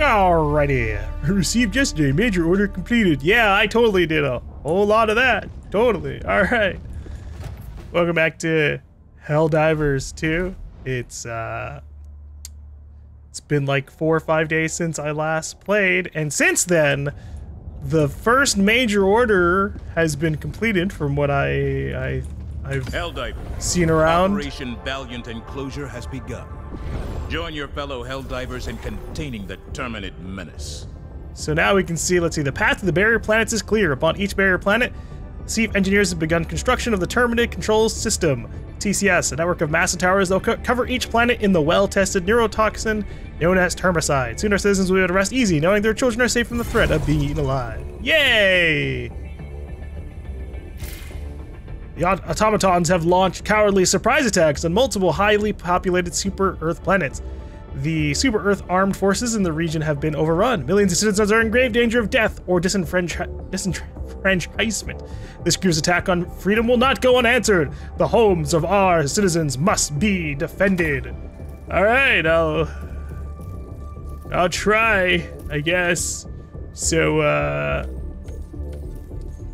Alrighty. Received yesterday. Major order completed. Yeah, I totally did a whole lot of that. Totally. Alright. Welcome back to Helldivers 2. It's been like 4 or 5 days since I last played, and since then the first major order has been completed from what I've seen around. Operation Valiant Enclosure has begun. Join your fellow Helldivers in containing the Terminid menace. So now we can see, let's see, the path to the barrier planets is clear. Upon each barrier planet, see if engineers have begun construction of the Terminate Control System, TCS, a network of massive towers that will cover each planet in the well-tested neurotoxin known as Termicide. Soon our citizens will be able to rest easy, knowing their children are safe from the threat of being eaten alive. Yay! The automatons have launched cowardly surprise attacks on multiple highly populated super-Earth planets. The super-Earth armed forces in the region have been overrun. Millions of citizens are in grave danger of death or disenfranchisement. This group's attack on freedom will not go unanswered. The homes of our citizens must be defended. Alright, I'll try, I guess. So,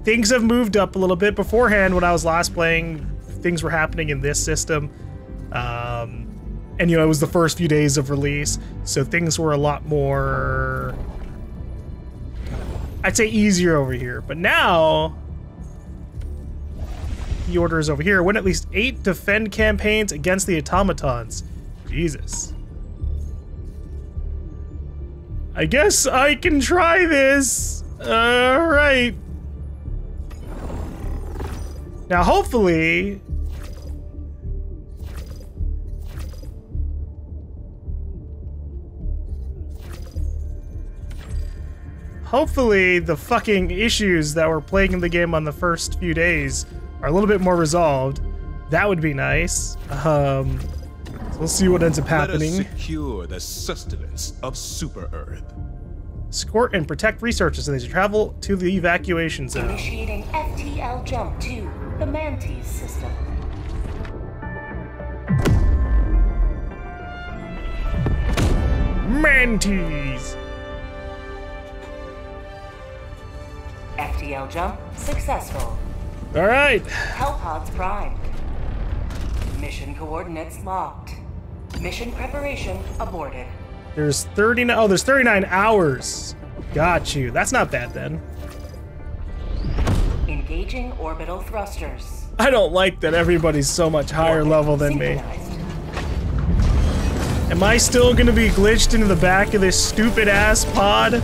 things have moved up a little bit. Beforehand, when I was last playing, things were happening in this system. And, you know, it was the first few days of release, so things were a lot more, I'd say, easier over here. But now, the order is over here. Win at least 8 defend campaigns against the automatons. Jesus. I guess I can try this. All right. Now, hopefully, the fucking issues that were plaguing the game on the first few days are a little bit more resolved. That would be nice. So we'll see what ends up happening. Let us secure the sustenance of Super Earth. Escort and protect researchers as they travel to the evacuation zone. Initiating FTL jump to the Mantis system. Mantis! FTL jump successful. Alright. Hell pods primed. Mission coordinates locked. Mission preparation aborted. There's 39. Oh, there's 39 hours. Got you. That's not bad then. Engaging orbital thrusters. I don't like that everybody's so much higher level than me. Am I still gonna be glitched into the back of this stupid ass pod?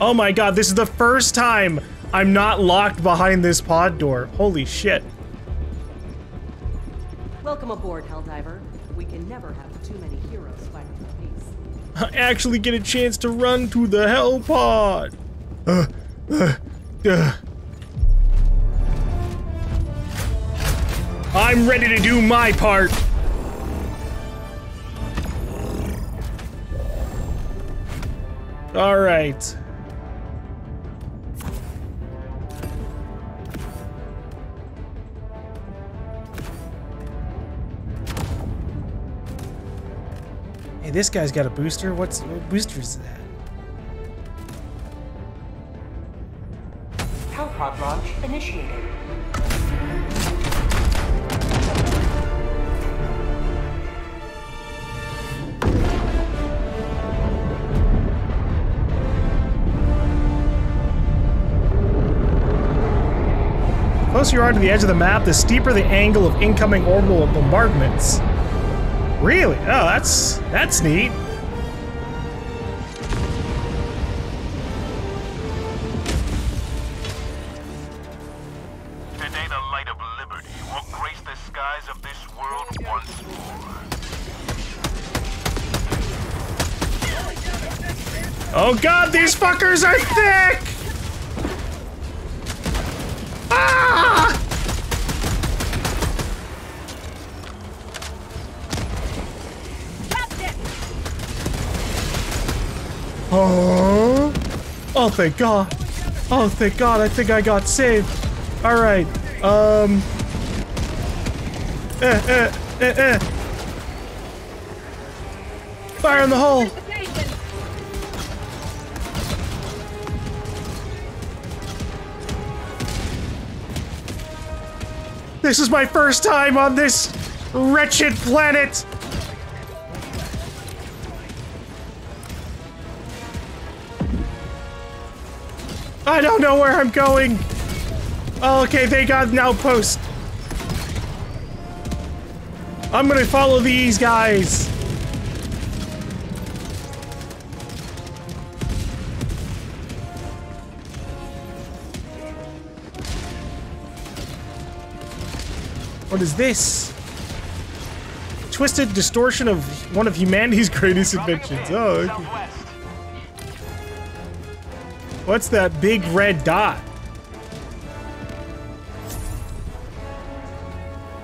Oh my god, this is the first time I'm not locked behind this pod door. Holy shit. Welcome aboard, Helldiver. We can never have too many heroes fighting for peace. I actually get a chance to run to the hell pod. I'm ready to do my part. All right. Hey, this guy's got a booster. What booster is that? Hell pod launch initiated. The closer you are to the edge of the map, the steeper the angle of incoming orbital bombardments. Really? Oh, that's neat. Today the light of liberty will grace the skies of this world once more. Oh god, these fuckers are thick! Oh! Oh, thank God! Oh, thank God! I think I got saved. All right. Fire in the hole! This is my first time on this wretched planet! I don't know where I'm going! Oh, okay, they got an outpost. I'm gonna follow these guys. What is this? Twisted distortion of one of humanity's greatest inventions. Oh, okay. What's that big red dot?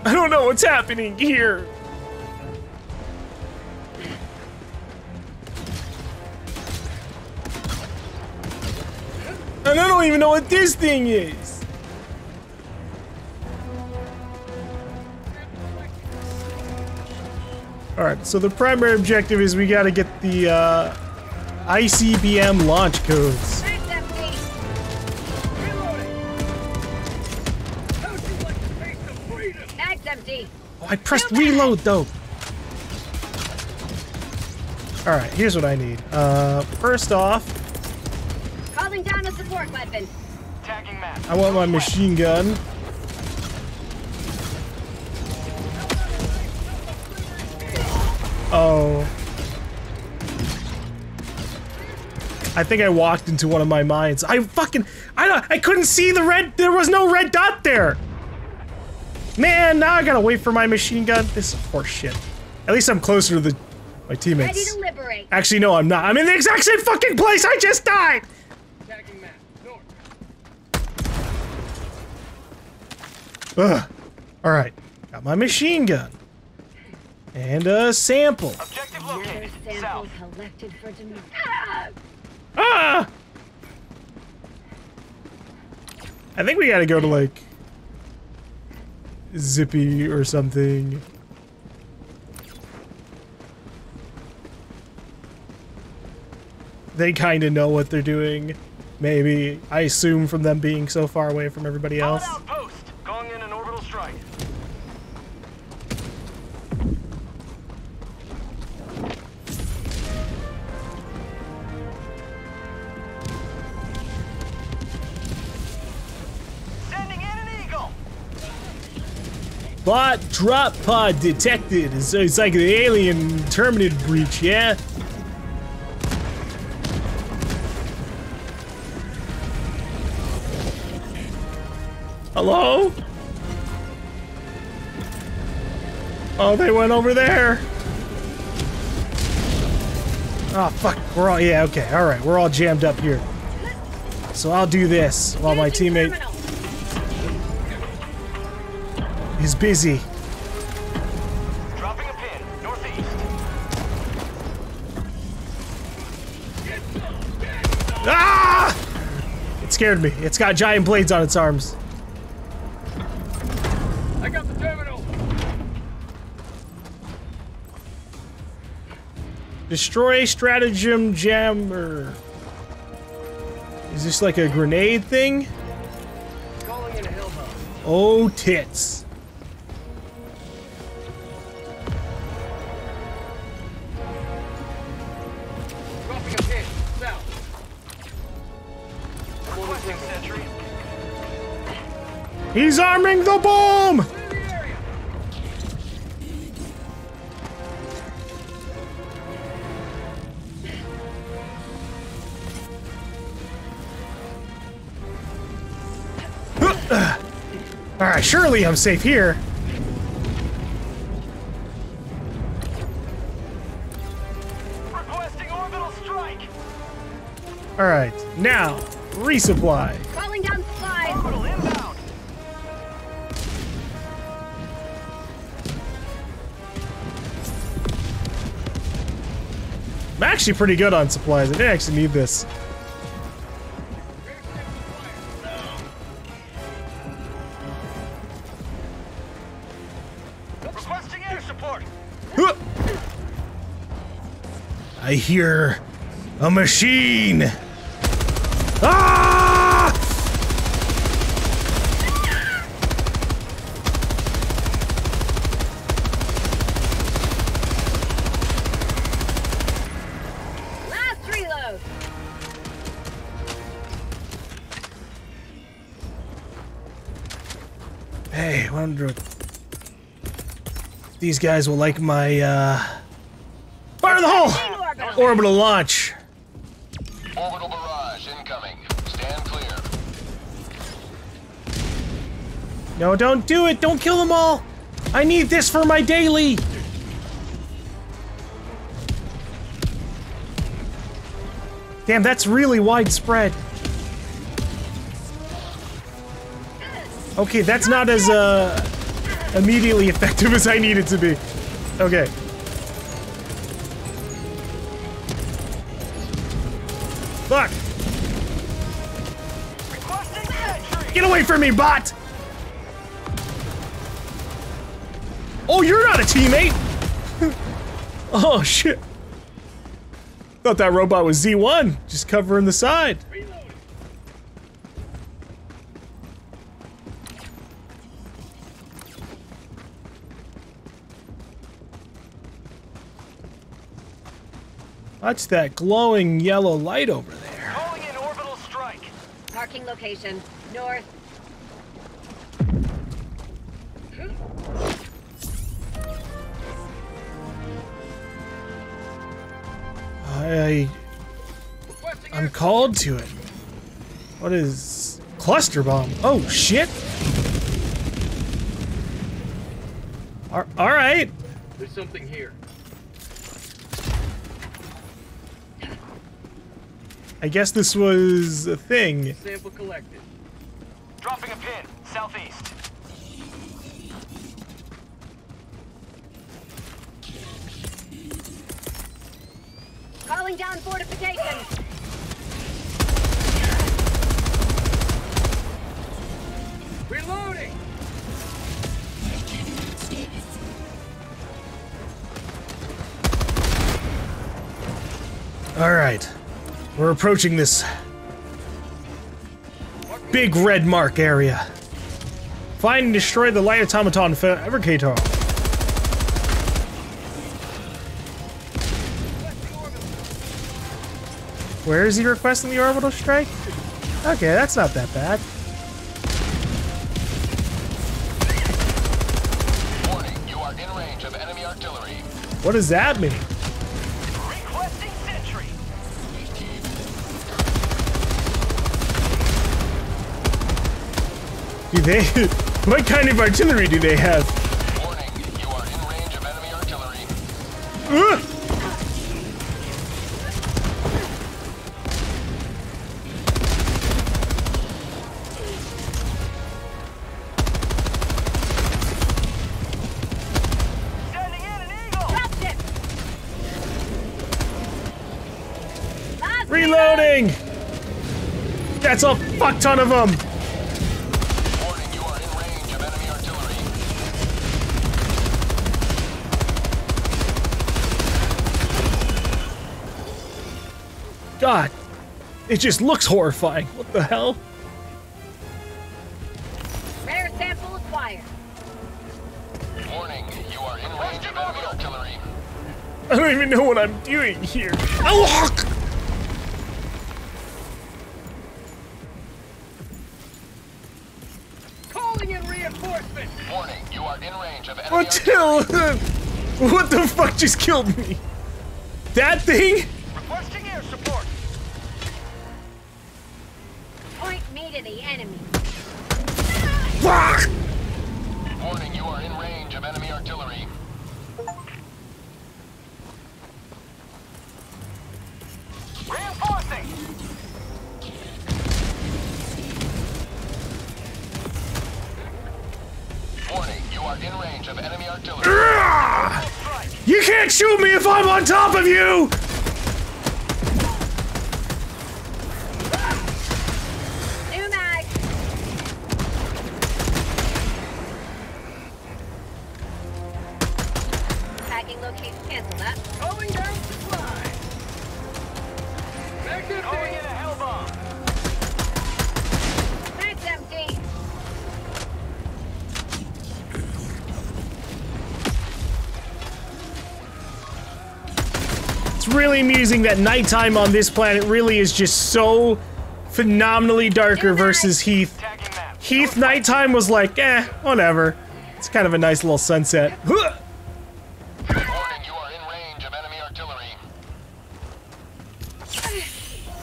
I don't know what's happening here. And I don't even know what this thing is. Alright, so the primary objective is we gotta get the ICBM launch codes. I pressed reload though. All right, here's what I need. First off, calling down a support weapon. Tagging map. I want my machine gun. Oh. I think I walked into one of my mines. I couldn't see the red. There was no red dot there. Man, now I gotta wait for my machine gun. This is horseshit. At least I'm closer to my teammates. Ready to liberate. Actually, no, I'm not. I'm in the exact same fucking place I just died! Attacking map. North. Ugh. Alright. Got my machine gun. And a sample. Objective located. South. Collected for ah! I think we gotta go to, like... Zippy or something. They kind of know what they're doing. Maybe. I assume from them being so far away from everybody else. Outpost. Going in an orbital strike. Bot drop pod detected. It's like the alien Terminid breach, yeah? Hello? Oh, they went over there. Oh, fuck. We're all, yeah, okay. All right. We're all jammed up here. So I'll do this while my teammate... He's busy. Dropping a pin, northeast. Ah! It scared me. It's got giant blades on its arms. I got the terminal. Destroy stratagem jammer. Is this like a grenade thing? Calling in a hill bomb. Oh tits. He's arming the bomb! Alright, surely I'm safe here. Requesting orbital strike. Alright, now, resupply. Calling down supplies. Orbital inbound. I'm actually pretty good on supplies. I didn't actually need this. Requesting air support. I hear a machine. Ah! Last reload. Hey, I wonder if these guys will like my fire in the hole! Orbital launch. Orbital barrage incoming. Stand clear. No, don't do it. Don't kill them all. I need this for my daily. Damn, that's really widespread. Okay, that's not as immediately effective as I need it to be. Okay. Fuck! Get away from me, bot! Oh, you're not a teammate! Oh, shit. Thought that robot was Z1, just covering the side. What's that glowing yellow light over there? Calling in orbital strike. Parking location, north. I'm called to it. What is... cluster bomb? Oh, shit! Alright! There's something here. I guess this was a thing. Sample collected. Dropping a pin, southeast. Calling down fortification. Reloading. I cannot see this. All right. We're approaching this big red mark area. Find and destroy the light automaton fabricator. Where is he requesting the orbital strike? Okay, that's not that bad. Warning, you are in range of enemy artillery. What does that mean? What kind of artillery do they have? Warning, you are in range of enemy artillery. Sending in an eagle. Dropped it. Last reloading. That's a fuck ton of them. God, it just looks horrifying. What the hell? Rare sample acquired. Warning, you are in range of enemy artillery. I don't even know what I'm doing here. Oh! Calling in reinforcement. Warning, you are in range of enemy artillery. What the fuck just killed me? That thing? Requesting air support. Point me to the enemy. Fuck! Warning, you are in range of enemy artillery. Reinforcing. Warning, you are in range of enemy artillery. You can't shoot me if I'm on top of you! Location cancel that. Going down supply. It's really amusing that nighttime on this planet really is just so phenomenally darker versus Heath. Heath nighttime was like, eh, whatever. It's kind of a nice little sunset.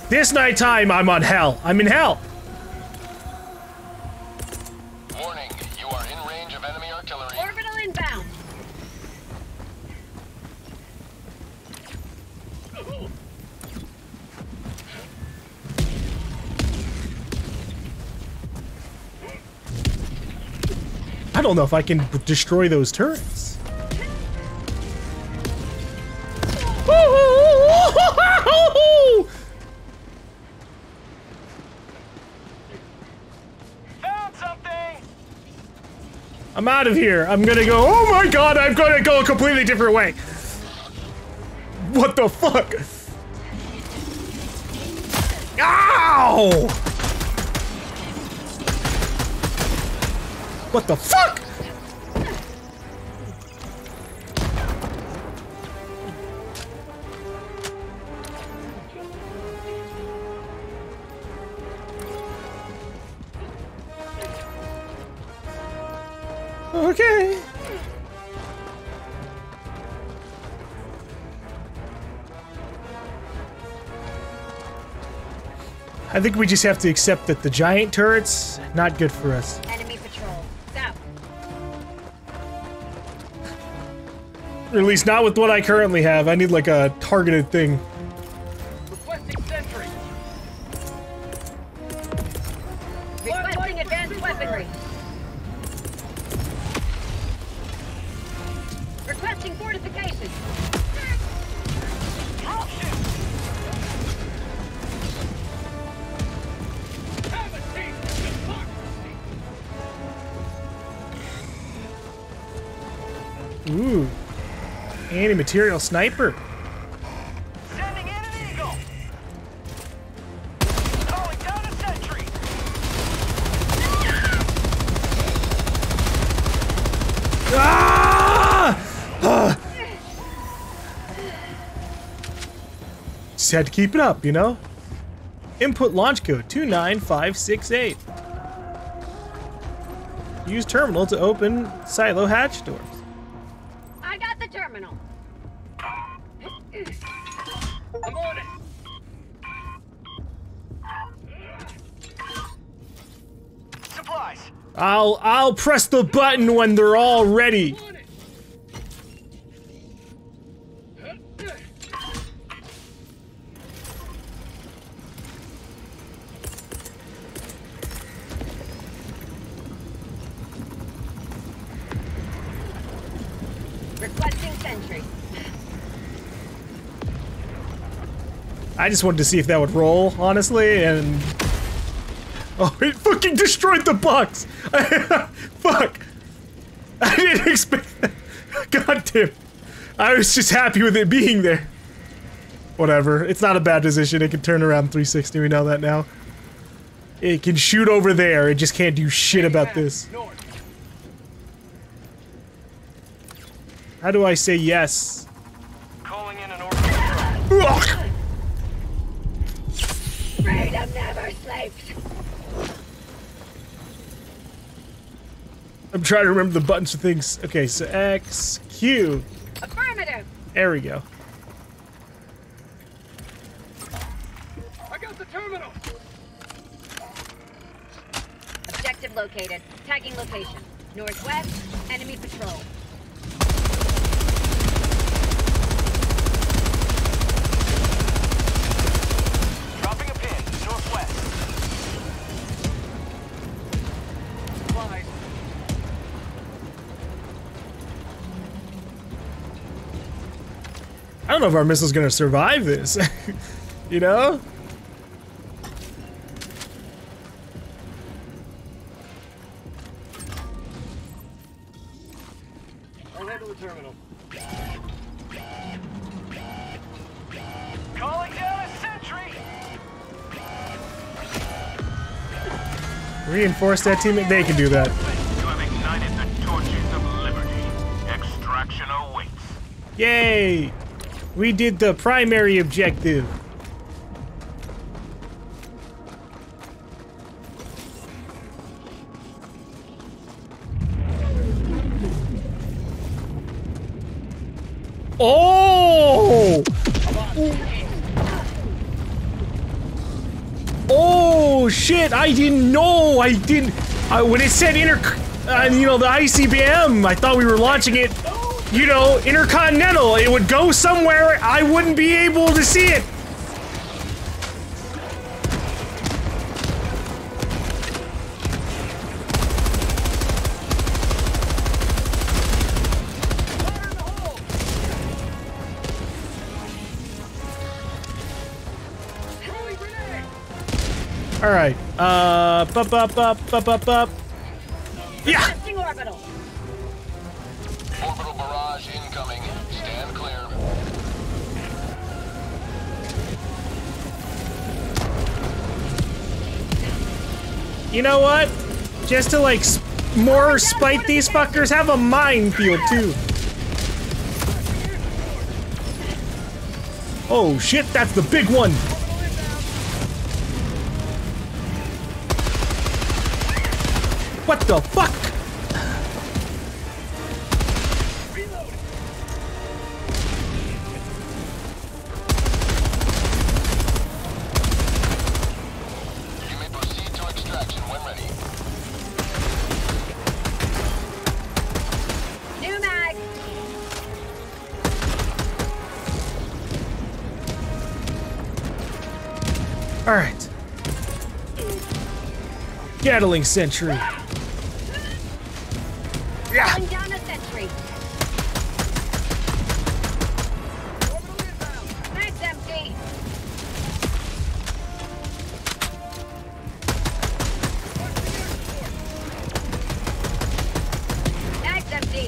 This nighttime, I'm on hell. I'm in hell. Warning, you are in range of enemy artillery. Orbital inbound. I don't know if I can destroy those turrets. I'm out of here. I'm gonna go, oh my god, I'm gonna go a completely different way. What the fuck? Ow! What the fuck? Okay. I think we just have to accept that the giant turrets, not good for us. Enemy patrol, south. Or at least not with what I currently have. I need like a targeted thing. Requesting sentry. Requesting advanced weaponry. Requesting fortification. Ooh. Anti-material sniper. Sending in an eagle. Calling down a sentry. Ah! Just had to keep it up, you know? Input launch code 29568. Use terminal to open silo hatch doors. I got the terminal. I'm on it. Supplies. I'll press the button when they're all ready. I just wanted to see if that would roll, honestly, and... Oh, it fucking destroyed the box! Fuck! I didn't expect that. God damn. I was just happy with it being there. Whatever, it's not a bad position, it can turn around 360, we know that now. It can shoot over there, it just can't do shit about this. How do I say yes? Calling in an order. Freedom never sleeps. I'm trying to remember the buttons for things. Okay, so X, Q. Affirmative. There we go. I got the terminal. Objective located. Tagging location. Northwest. Enemy patrol. I don't know if our missile's gonna survive this, you know? I'll handle the terminal. Calling down a sentry! Reinforce that team, they can do that. You have ignited the torches of liberty. Extraction awaits. Yay! We did the primary objective. Oh! Oh shit, I didn't know, when it said the ICBM, I thought we were launching it, intercontinental, it would go somewhere, I wouldn't be able to see it. All right. Up. Yeah. Orbital barrage incoming. Stand clear. You know what? Just to like more spite these fuckers, have a minefield too. Oh shit! That's the big one. What the fuck? You may proceed to extraction when ready. New mag. All right. Gatling sentry. Yeah. Down a sentry. Mag's empty. Mag's empty.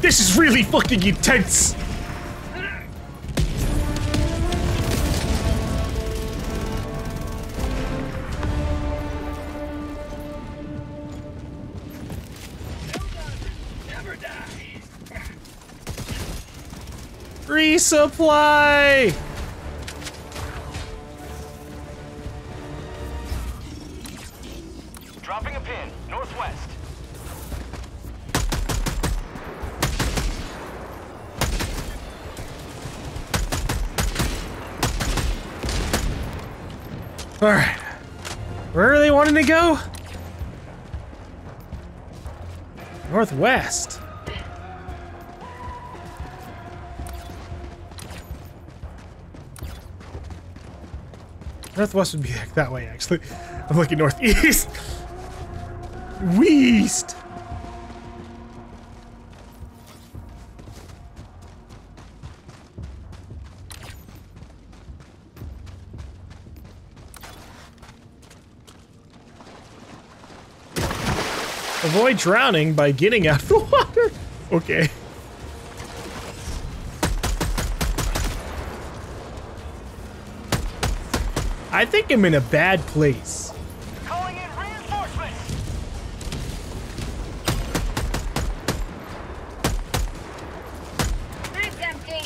This is really fucking intense. Resupply! Dropping a pin, northwest. All right. Where are they wanting to go? Northwest. Northwest would be that way, actually. I'm looking northeast. West. Avoid drowning by getting out of the water. Okay. I think I'm in a bad place. Calling in reinforcements. Mag's empty.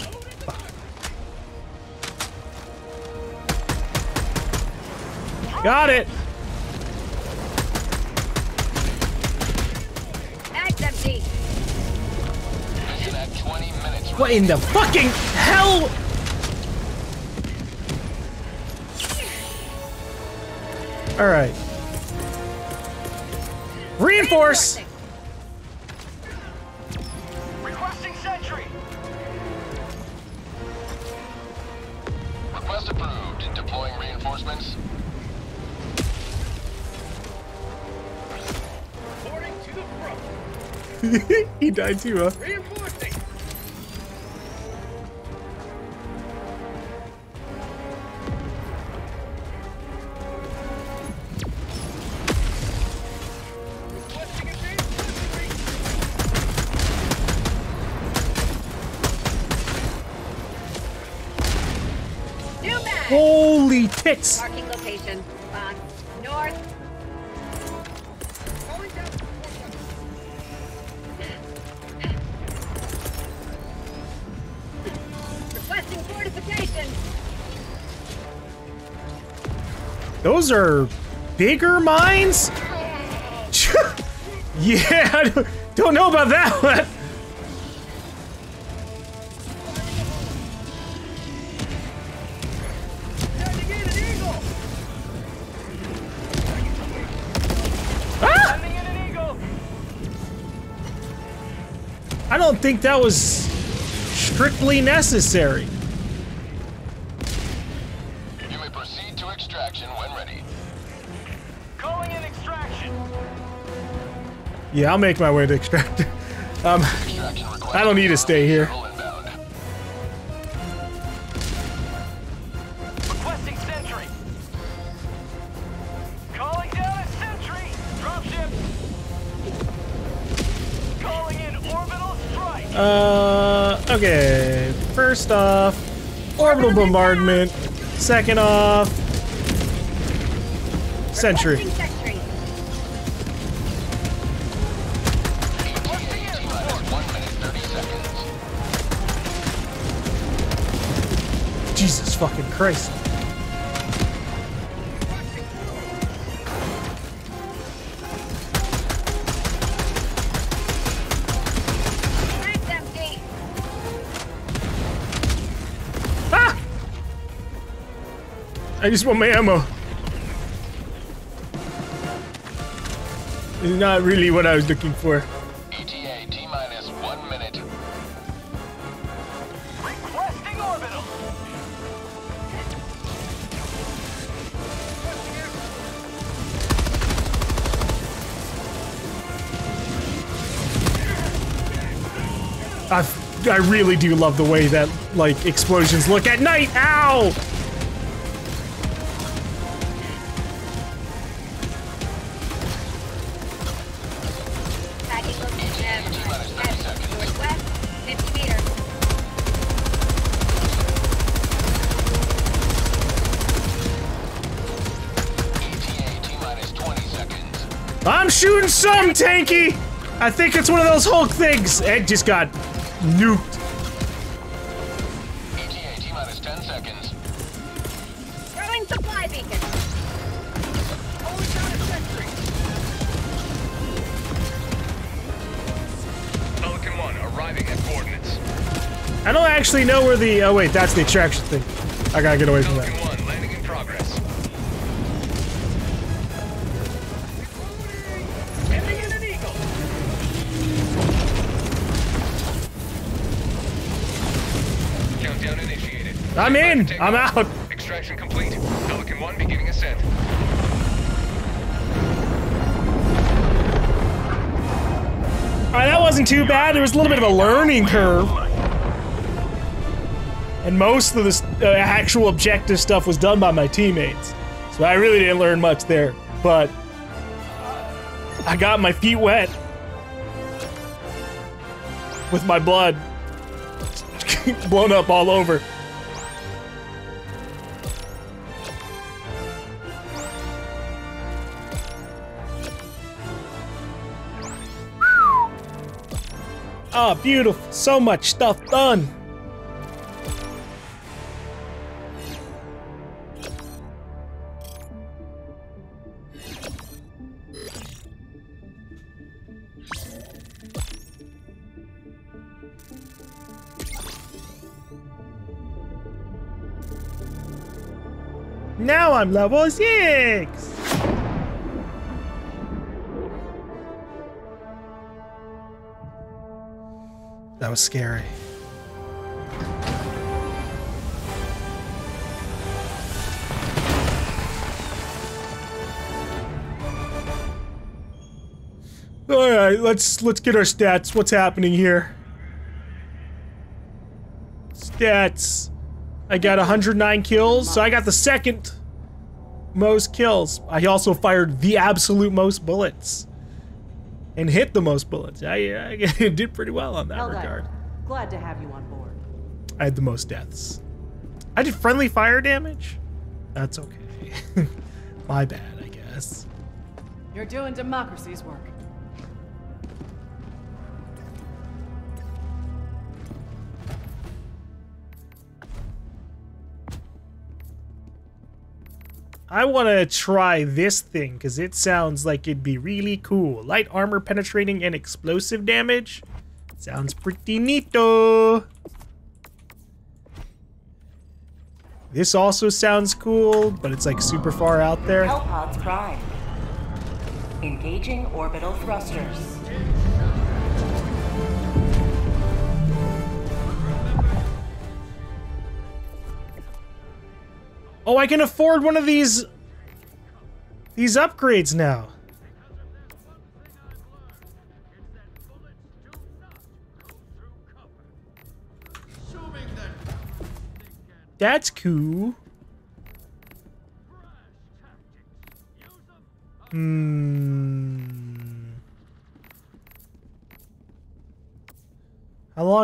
Fuck. Got it. Mag's empty. What in the fucking hell? All right. Reinforce. Requesting sentry. Request approved. Deploying reinforcements. Reporting to the front. He died too, huh? Reinforcing. Holy tits! Marking location. North. Those are bigger mines? Yeah, I don't know about that one. I don't think that was strictly necessary. You may proceed to extraction when ready. Calling in extraction. Yeah, I'll make my way to extract. I don't need to stay here. Requesting sentry. Calling down a sentry. Dropship. Calling in orbital strike. Okay. First off, orbital bombardment. Second off, sentry. Jesus fucking Christ. I just want my ammo. It's not really what I was looking for. ETA T-minus 1 minute. Requesting orbital. I really do love the way that, like, explosions look at night. Ow! I'm shooting some tanky! I think it's one of those Hulk things! Ed just got nuked. ETA T-minus 10 seconds. Throwing supply beacon. Holding down a sentry. Pelican 1 arriving at coordinates. I don't actually know where the- oh wait, that's the extraction thing. I gotta get away from that. Pelican 1 landing in progress. I'm in! I'm out! Extraction complete. Pelican 1 beginning ascent. Alright, that wasn't too bad. There was a little bit of a learning curve. And most of the actual objective stuff was done by my teammates. So I really didn't learn much there. But I got my feet wet. With my blood. Blown up all over. Oh, beautiful. So much stuff done. Now I'm level 6. That was scary. All right, let's get our stats. What's happening here? Stats. I got 109 kills, so I got the second most kills. I also fired the absolute most bullets. And hit the most bullets. I did pretty well on that regard. Glad to have you on board. I had the most deaths. I did friendly fire damage. That's okay. My bad, I guess. You're doing democracy's work. I want to try this thing because it sounds like it'd be really cool. Light armor penetrating and explosive damage. Sounds pretty neato. This also sounds cool, but it's like super far out there. Hellpods prime. Engaging orbital thrusters. Oh, I can afford one of these upgrades now. That's cool. How long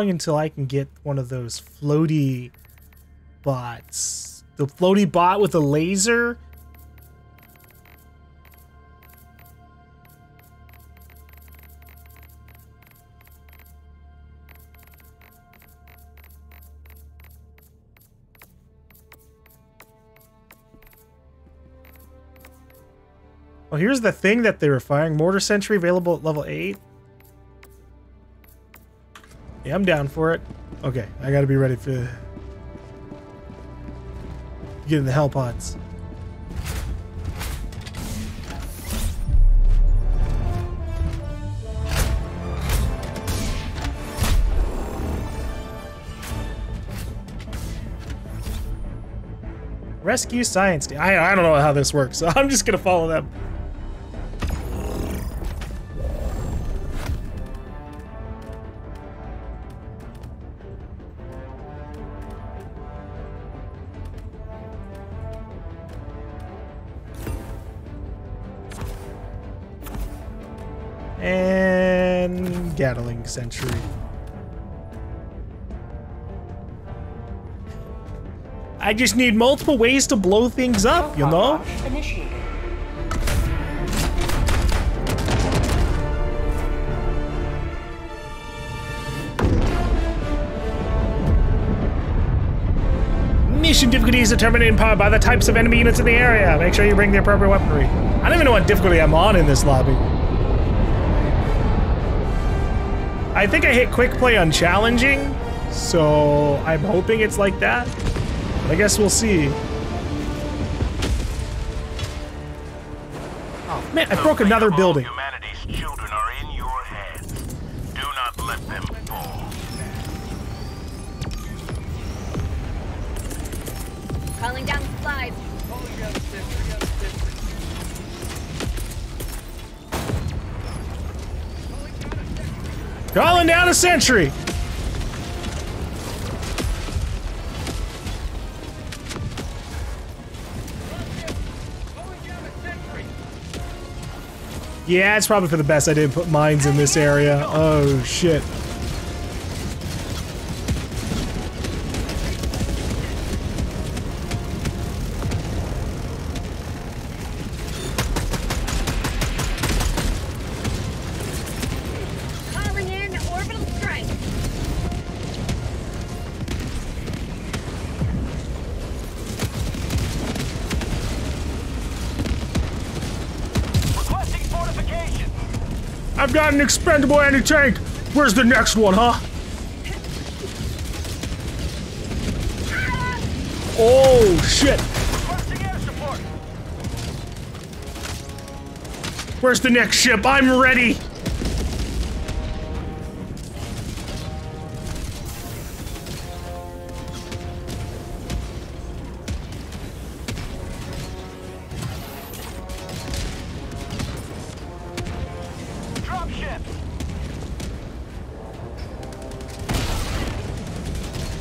until I can get one of those floaty bots? The floaty bot with a laser? Oh, here's the thing that they were firing. Mortar sentry available at level 8. Yeah, I'm down for it. Okay, I gotta be ready for... Get in the hell pods. Rescue science. I don't know how this works, so I'm just gonna follow them. And Gatling sentry. I just need multiple ways to blow things up, you know? Mission difficulties determined in part by the types of enemy units in the area. Make sure you bring the appropriate weaponry. I don't even know what difficulty I'm on in this lobby. I think I hit quick play on challenging, so I'm hoping it's like that, but I guess we'll see. Oh, man, I broke another building. Humanity's children are in your hands. Do not let them fall. Calling down the slide. Calling down a sentry! Yeah, it's probably for the best I didn't put mines in this area. Oh, shit. I've got an expendable anti-tank. Where's the next one, huh? Oh, shit. Where's the next ship? I'm ready.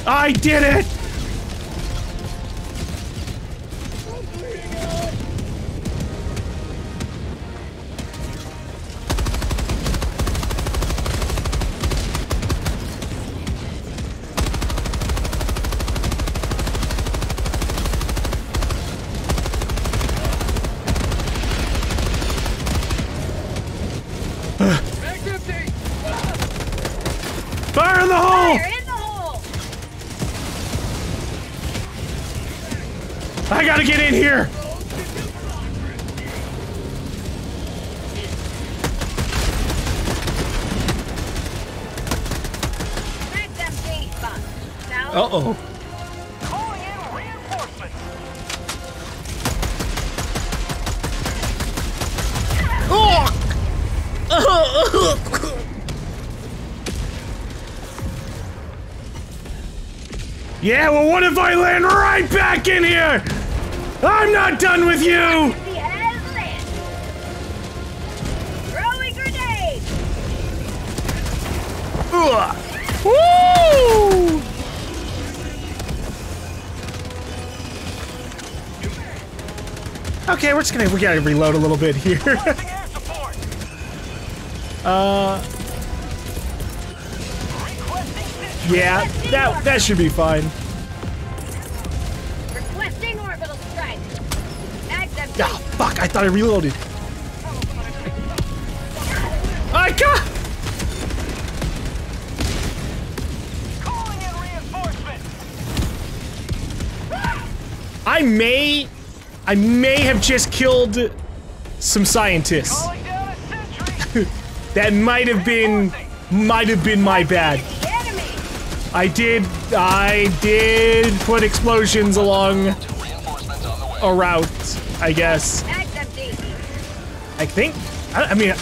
I did it! Fire in the hole! I gotta get in here! Uh-oh. Calling in reinforcements. Oh! Yeah, well, what if I land right back in here? I'm not done with you! Woo! Okay, we gotta reload a little bit here. Yeah, that should be fine. Requesting orbital strike. Ah, fuck! I thought I reloaded. I got. I may have just killed some scientists. That might have been my bad. I did put explosions along a route, I guess. I think, I mean,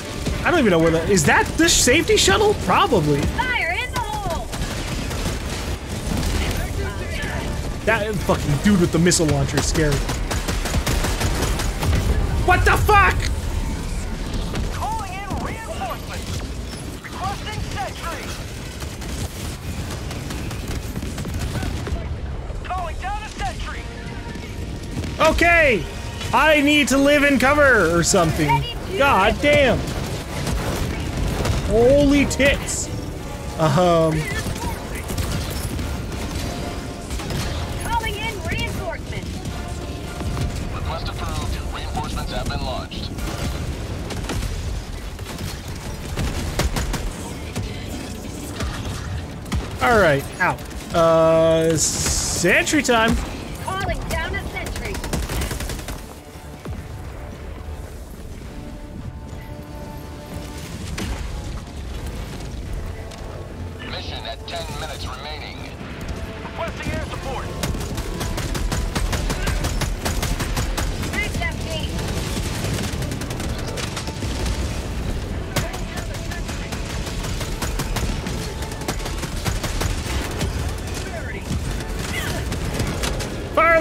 I don't even know where that, is that the safety shuttle? Probably. That fucking dude with the missile launcher is scary. What the fuck?! Calling in reinforcements. Requesting sentry. Calling down a sentry. Okay! I need to live in cover or something. God damn. Holy tits. Alright, ow. Sentry time! Calling down a sentry. Mission at 10 minutes remaining. Requesting air support.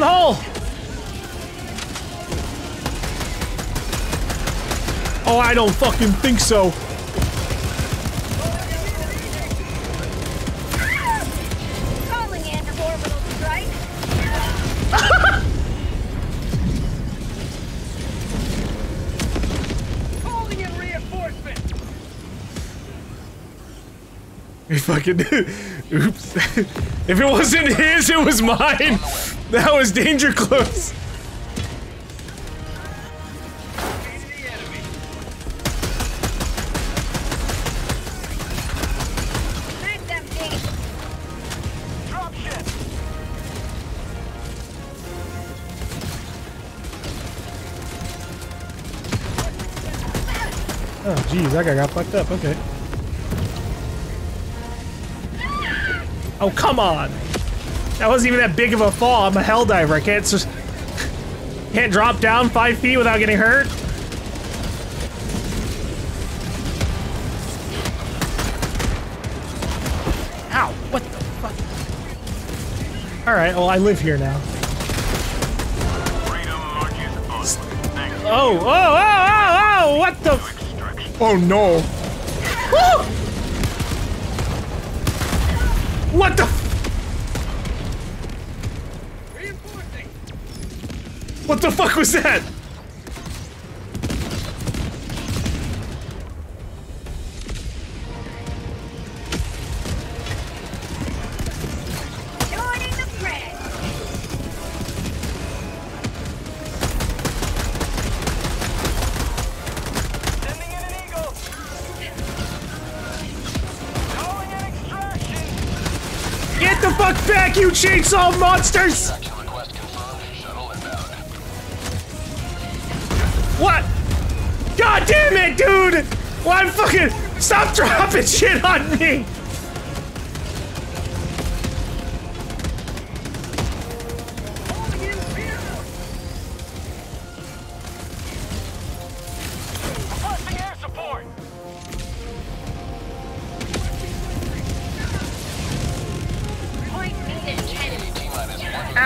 Hole. Oh, I don't fucking think so. Calling in orbital strike. Calling in reinforcement. You fucking oops. If it wasn't his, it was mine. That was danger close. Oh, jeez, that guy got fucked up. Okay. Oh, come on. That wasn't even that big of a fall. I'm a helldiver. I can't just can't drop down 5 feet without getting hurt. Ow! What the fuck? All right. Well, I live here now. Oh! Oh! Oh! Oh! What the? Oh no! Woo! What the? What the fuck was that? Joining the thread. Sending in an eagle. Calling in extraction. Get the fuck back, you chainsaw monsters! What? God damn it, dude! Why fucking stop dropping shit on me?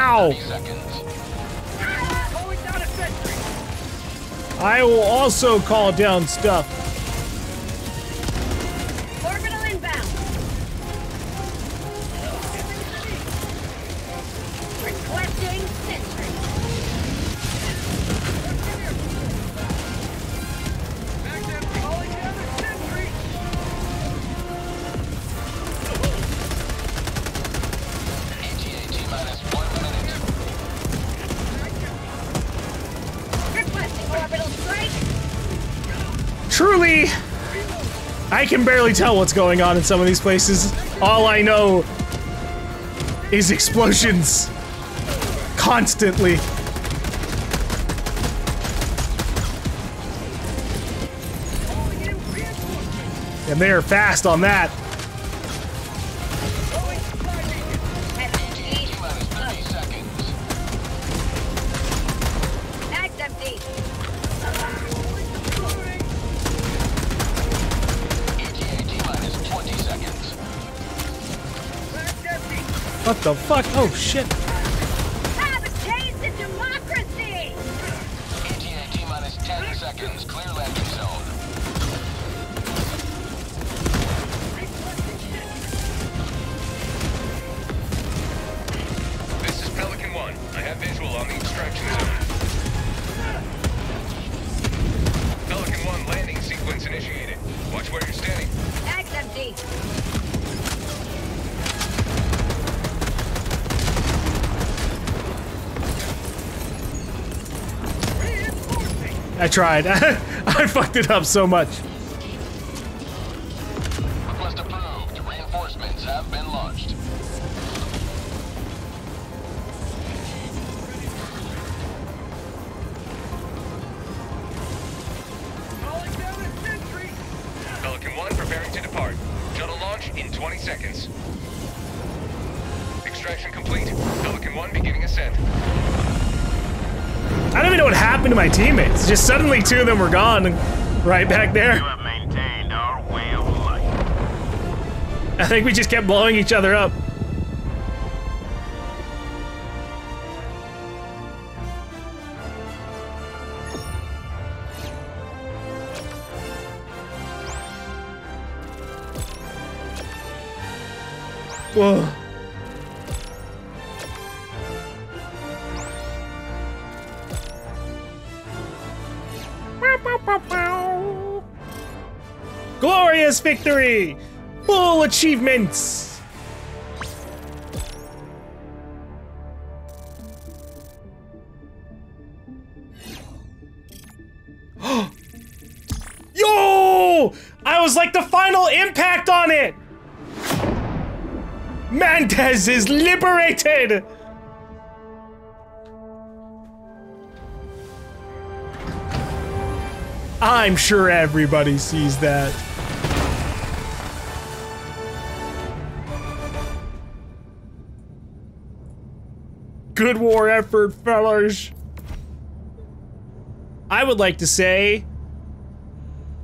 Ow! I will also call down stuff. Orbital inbound. Requesting sentry. Requesting orbital strike. Truly, I can barely tell what's going on in some of these places. All I know is explosions. Constantly. And they are fast on that. What the fuck? Oh shit. Have a taste of democracy! ETA T minus 10 seconds. Clear landing zone. This is Pelican 1. I have visual on the extraction zone. Pelican 1 landing sequence initiated. Watch where you're standing. Ag's empty. I tried. I fucked it up so much. Request approved. Reinforcements have been launched. Calling down a sentry. Pelican 1 preparing to depart. Shuttle launch in 20 seconds. Extraction complete. Pelican 1 beginning ascent. I don't even know what happened to my teammates. Just suddenly two of them were gone, right back there. You have maintained our way of life. I think we just kept blowing each other up. Whoa. Glorious victory! Full achievements! Yo! I was like the final impact on it! Mantis is liberated! I'm sure everybody sees that. Good war effort, fellas. I would like to say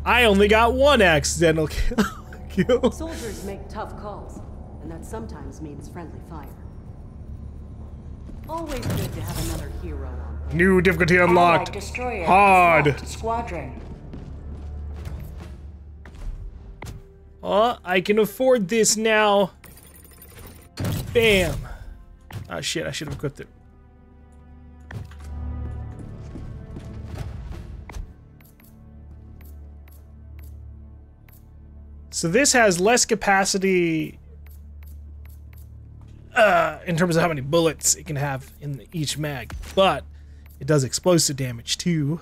I only got one accidental kill. Soldiers make tough calls, and that sometimes means friendly fire. Always good to have another hero on. New difficulty unlocked. Hard. Squadron. Oh, I can afford this now. Bam. Oh shit, I should have equipped it. So this has less capacity in terms of how many bullets it can have in each mag, but it does explosive damage too.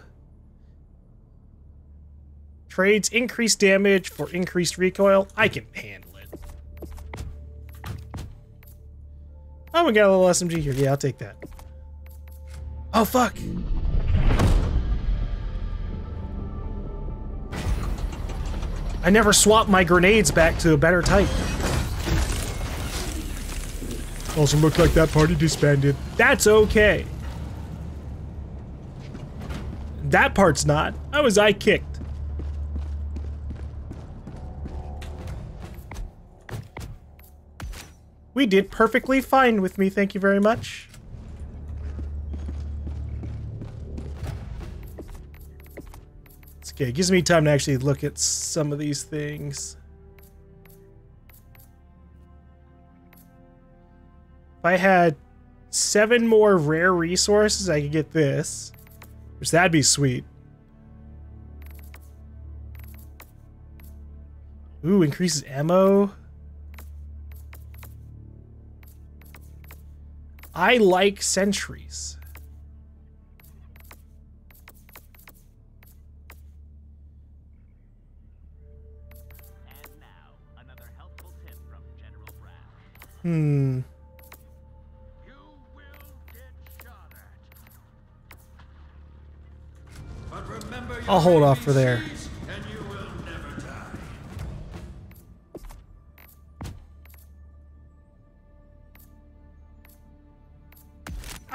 Trades increased damage for increased recoil. I can handle it. Oh, we got a little SMG here. Yeah, I'll take that. Oh, fuck. I never swapped my grenades back to a better type. Also looked like that party disbanded. That's okay. That part's not. How was I kicked? We did perfectly fine with me, thank you very much. Okay, it gives me time to actually look at some of these things. If I had 7 more rare resources, I could get this, which that'd be sweet. Ooh, increases ammo. I like sentries. And now, another helpful tip from General Brown. Hmm. You will get shot at. But remember, I'll hold off for there.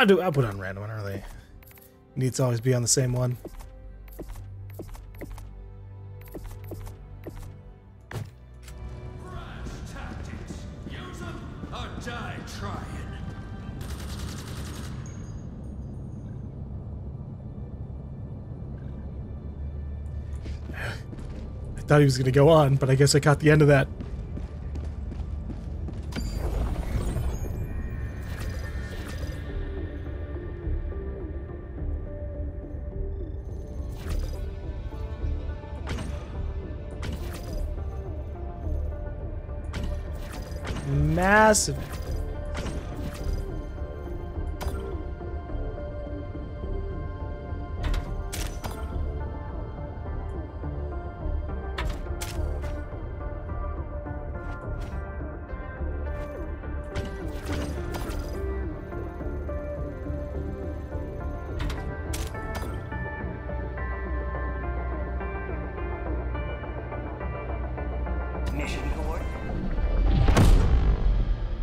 I'll put on random, aren't they? Needs to always be on the same one. Brass tactics. Use them or die trying. I thought he was going to go on, but I guess I caught the end of that. Massive.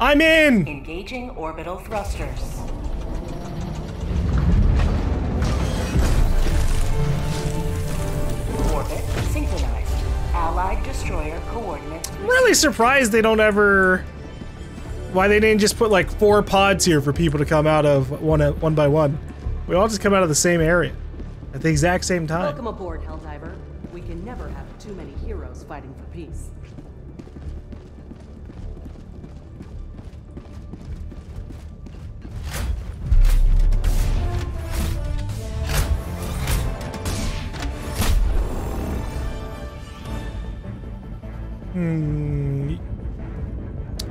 I'm in! Engaging orbital thrusters. Orbit synchronized. Allied destroyer coordinates. I'm really surprised they don't ever... Why they didn't just put like 4 pods here for people to come out of one by one. We all just come out of the same area at the exact same time. Welcome aboard, Helldiver. We can never have too many heroes fighting for peace. Hmm.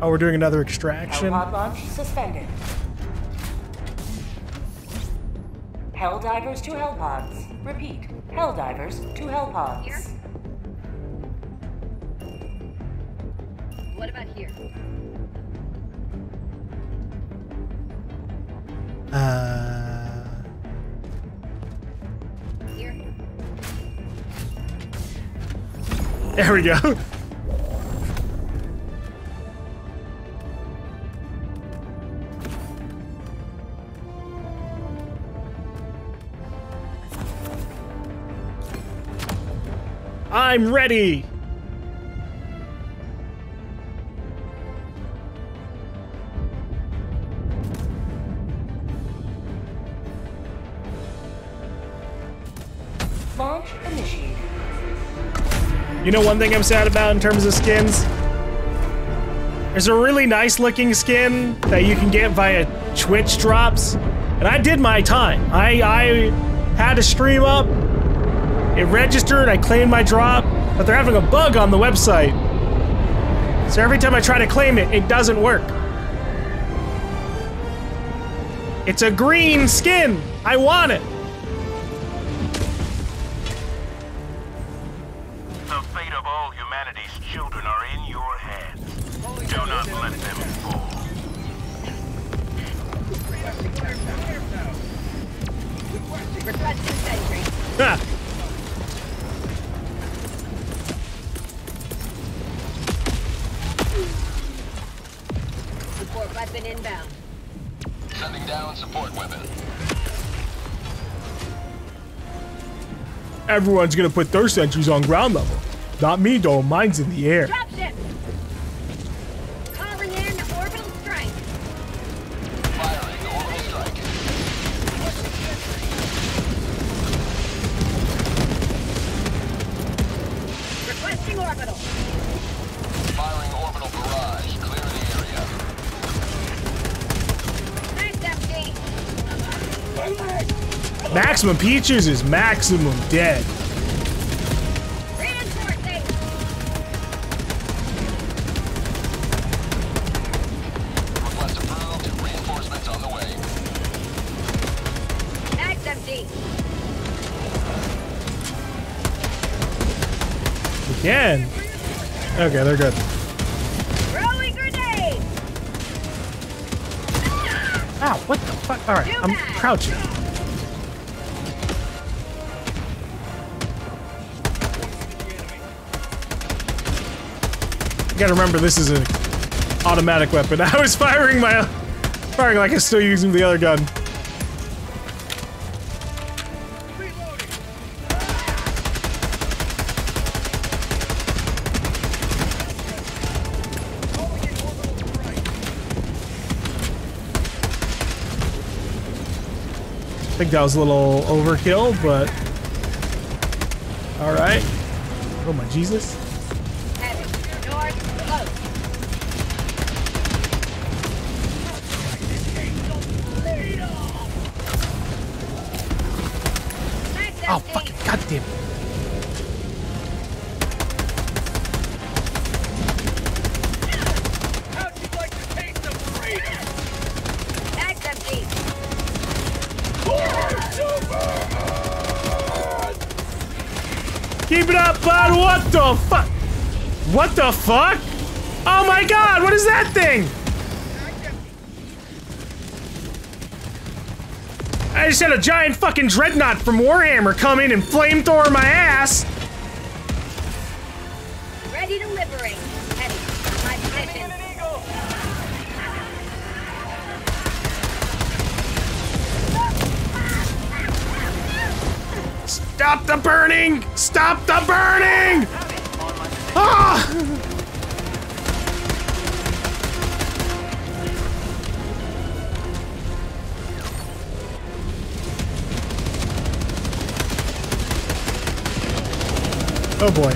Oh, we're doing another extraction. Pod launch suspended. Helldivers to Hellpods. Repeat. Helldivers to Hellpods. Here? What about here? Here. There we go. I'm ready! Launch initiated. You know one thing I'm sad about in terms of skins? There's a really nice looking skin that you can get via Twitch drops. And I did my time. I had a stream up. It registered, I claimed my drop, but they're having a bug on the website. So every time I try to claim it, it doesn't work. It's a green skin! I want it! The fate of all humanity's children are in your hands. Do not let them fall. Requesting sentry. Ha! Weapon inbound. Sending down support weapon. Everyone's gonna put their sentries on ground level. Not me though, mine's in the air. Dropship! Calling in orbital strike. Firing orbital strike. orbital. Firing orbital barrage. Clear the area. Nice MG. Maximum Peaches is maximum dead. Again. Okay, they're good. Throwing grenade. Ow, what the fuck? All right, I'm crouching. You gotta remember, this is an automatic weapon. I was firing my, firing like I'm still using the other gun. I think that was a little overkill, but all right. Oh my Jesus! Oh fucking goddamn! Keep it up, bud! What the fuck? What the fuck? Oh my god, what is that thing? I just had a giant fucking dreadnought from Warhammer come in and flamethrower my ass! Ready to liberate. Heavy. My position. Stop the burning! Stop the burning! Ah! Oh boy.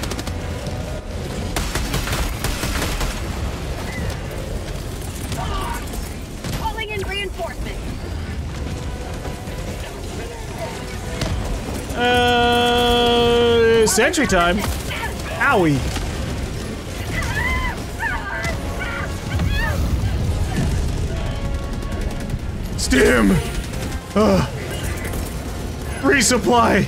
Calling in reinforcements. Sentry time. Owie. Stim. Resupply.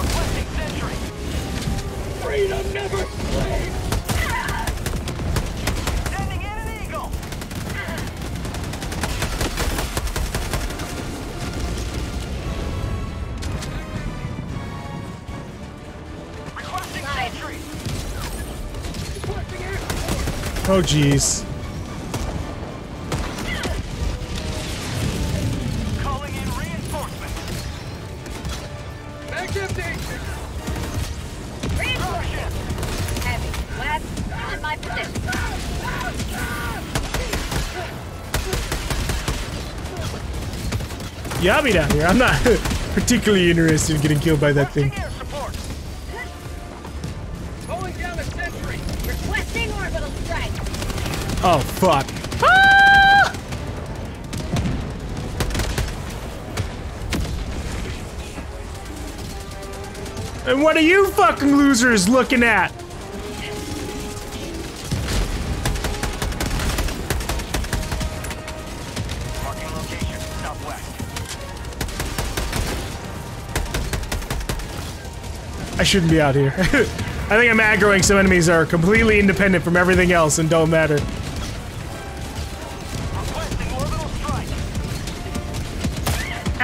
Requesting sentry. Freedom never slays. Sending in an eagle. Oh jeez. Calling in reinforcements. Back empty. Reinforcements. Heavy. Left on my position. Yeah, I'll be down here. I'm not particularly interested in getting killed by that thing. Oh fuck! Ah! And what are you fucking losers looking at? Marking location southwest. I shouldn't be out here. I think I'm aggroing some enemies that are completely independent from everything else and don't matter.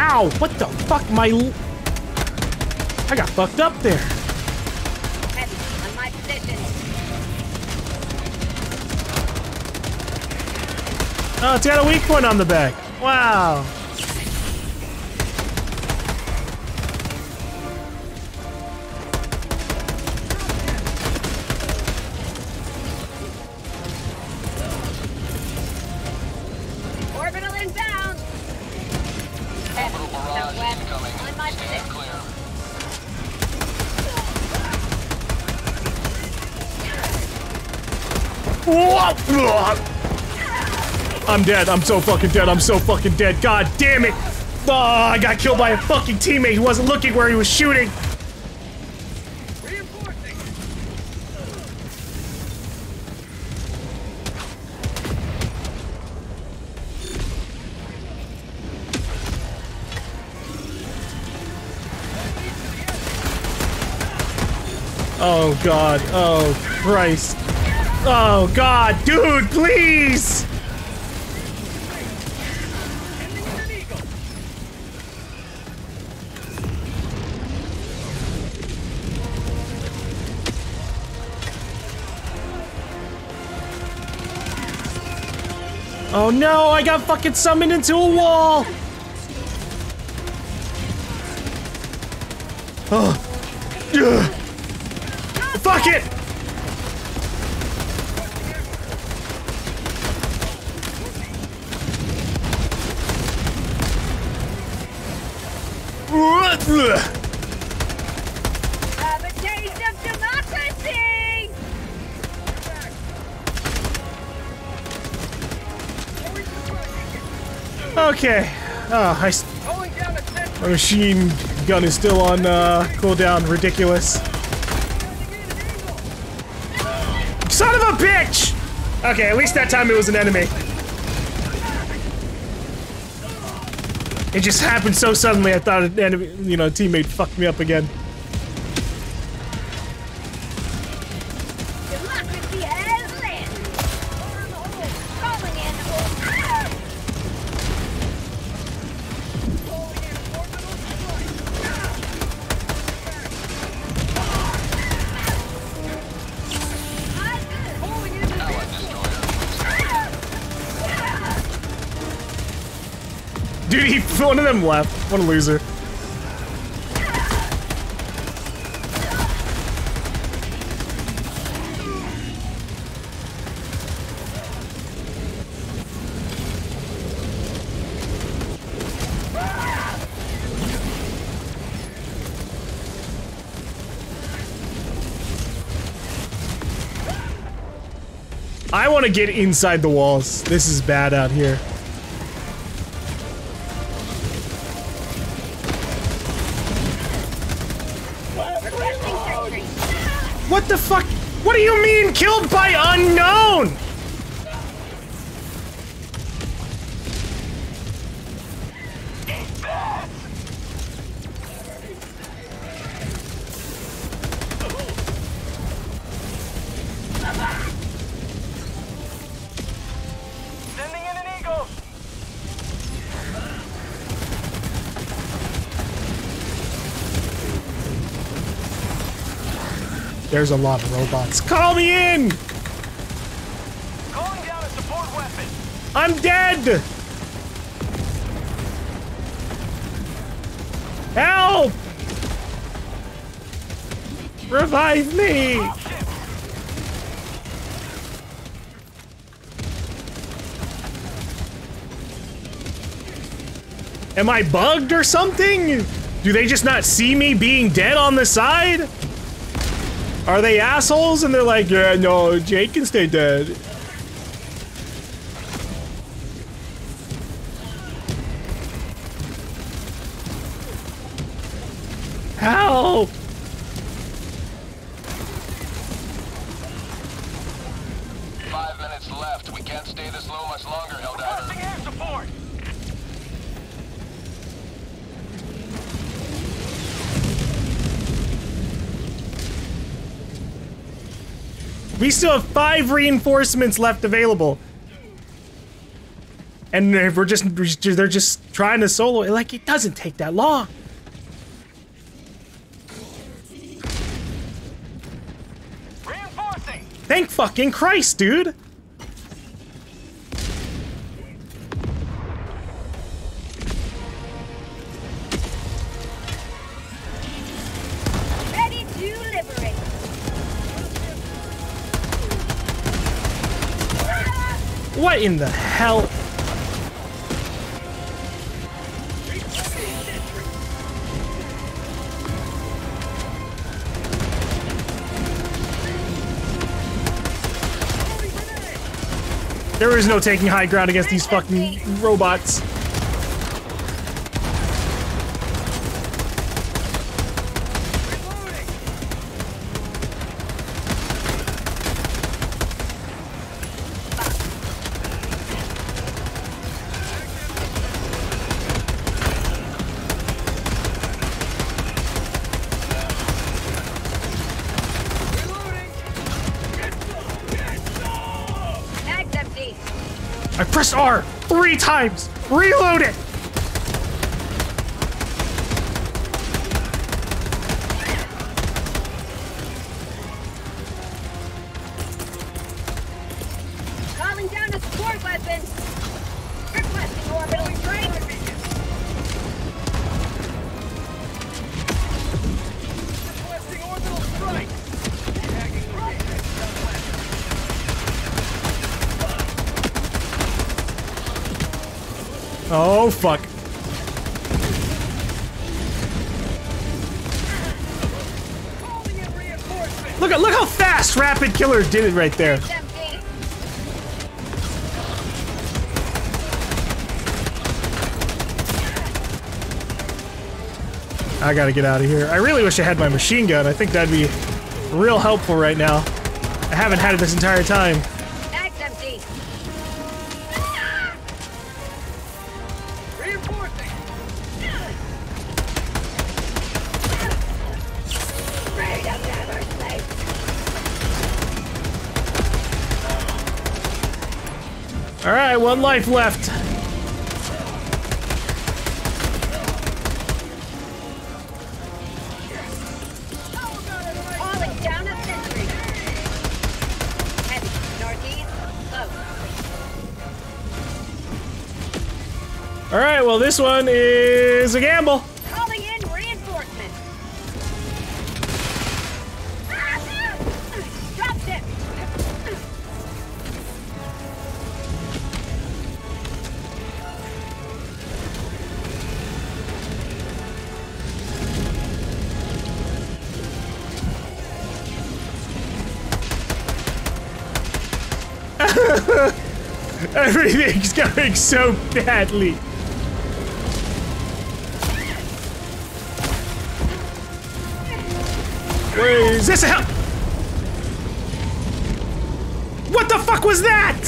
Ow, what the fuck, I got fucked up there. Heavy on my position. Oh, it's got a weak point on the back. Wow. I'm dead. I'm so fucking dead. I'm so fucking dead. God damn it. Oh, I got killed by a fucking teammate who wasn't looking where he was shooting. Oh god, oh Christ. Oh god, dude, please! Oh no, I got fucking summoned into a wall! Oh. Ugh. Fuck it! The days of democracy! Okay. My machine gun is still on cooldown. Ridiculous. Son of a bitch! Okay, at least that time it was an enemy. It just happened so suddenly I thought an enemy, you know, teammate fucked me up again. One of them left. What a loser. I want to get inside the walls. This is bad out here. The fuck? What do you mean killed by unknown? There's a lot of robots. Call me in! Calling down a support weapon. I'm dead! Help! Revive me! Am I bugged or something? Do they just not see me being dead on the side? Are they assholes? And they're like, yeah, no, Jake can stay dead. Help! We still have 5 reinforcements left available. And they're just trying to solo it. Like, it doesn't take that long. Reinforcing. Thank fucking Christ, dude. What in the hell? There is no taking high ground against these fucking robots. I pressed R 3 times! Reload it! Calling down a support weapon! Requesting orbital retreat! Requesting orbital strike! Oh, fuck. Look how fast Rapid Killer did it right there. I gotta get out of here. I really wish I had my machine gun. I think that'd be real helpful right now. I haven't had it this entire time. All right, 1 life left. Falling down a sentry. Heavy northeast low. All right, well this one is a gamble. Calling in reinforcements. Drop them. Everything's going so badly. Wait, is this a hell? What the fuck was that?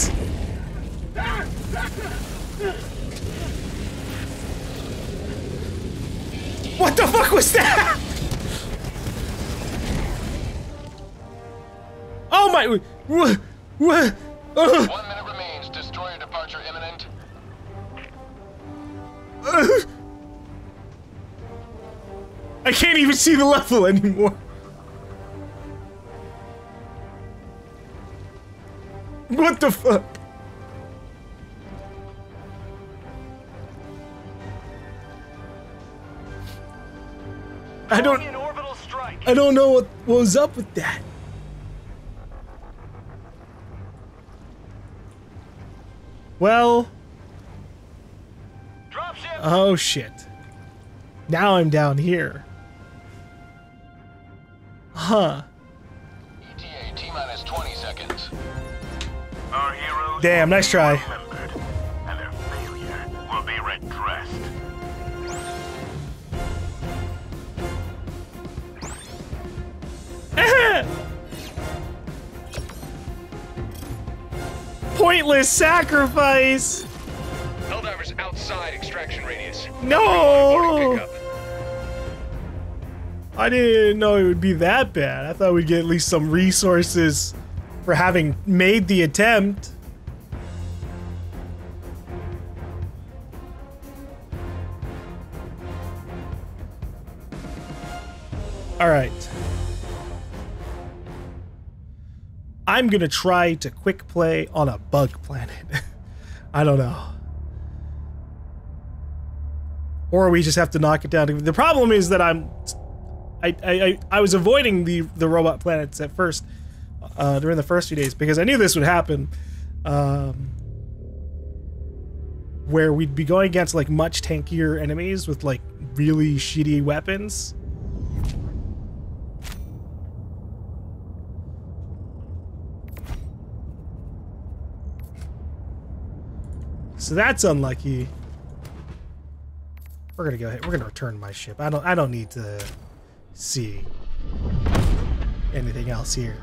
What the fuck was that? Oh my! What? 1 minute remains. Destroyer departure imminent. I can't even see the level anymore. What the fuck? I don't know what was up with that. Well, oh shit. Now I'm down here. Huh. ETA T-minus 20 seconds. Our heroes. Damn, nice try. Remembered, and their failure will be redressed. Pointless sacrifice! Helldivers outside extraction radius. No! I didn't know it would be that bad. I thought we'd get at least some resources for having made the attempt. Alright. I'm gonna try to quick play on a bug planet. I don't know. Or we just have to knock it down. The problem is that I was avoiding the robot planets at first, during the first few days, because I knew this would happen. Where we'd be going against like much tankier enemies with like really shitty weapons. So that's unlucky. We're gonna go ahead. We're gonna return my ship. I don't need to see anything else here.